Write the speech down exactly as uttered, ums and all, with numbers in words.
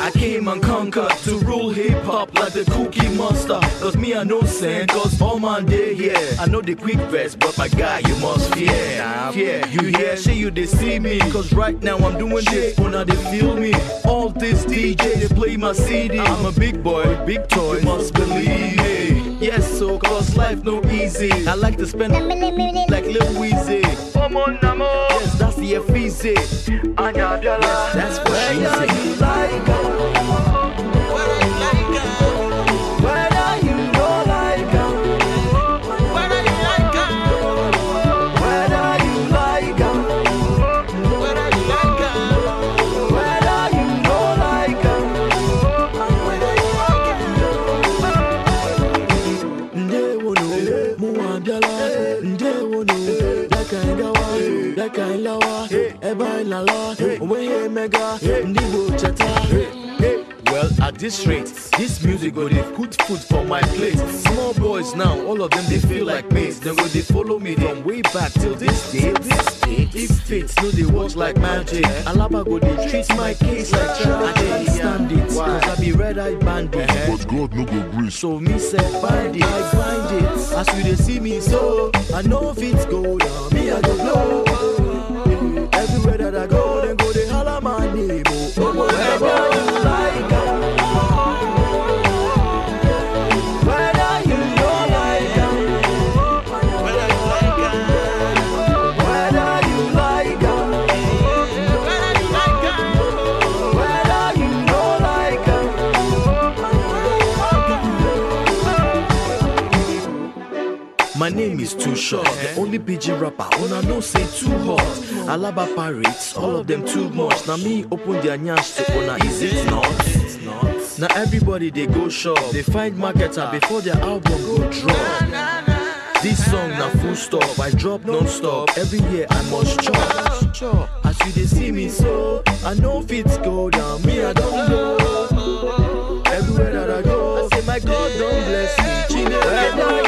I came and conquered to rule hip-hop like the Cookie Monster. Cause me I no sin, cause all my day, yeah. I know the quick verse, but my guy, you must fear. Nah, fear. You hear, shit, you they see me. Cause right now I'm doing shit, for now they feel me. All this D J, they play my C D. I'm a big boy, big toy, you must believe me. Yes, so cause life no easy. I like to spend like Lil Weezy. Yes, that's the F E Z. Yes, that's what she said. Well, at this rate, this music go they put food for my plate. Small boys now, all of them they feel like mates. Then when they follow me from way back till this day, this day, if fits no they watch like magic. Alaba go they treat my case like child. I can't stand it, cause I be red-eyed bandit. But God no go gree. So me say find it, I find it. As you they see me so, I know if it's go down, me I go blow. Everywhere that I go, then go they holla my name. Oh, my name is two Shotz, the only P G rapper, on I no say too hot. Alaba pirates, all of them too much. Now me open their nyash to honor, is it not? Now everybody they go shop, they find marketer before their album go drop. This song now full stop, I drop non-stop, every year I must chop. As you they see me so, I know if it's go down, me I don't know. Everywhere that I go, I say my God don't bless me, Chine.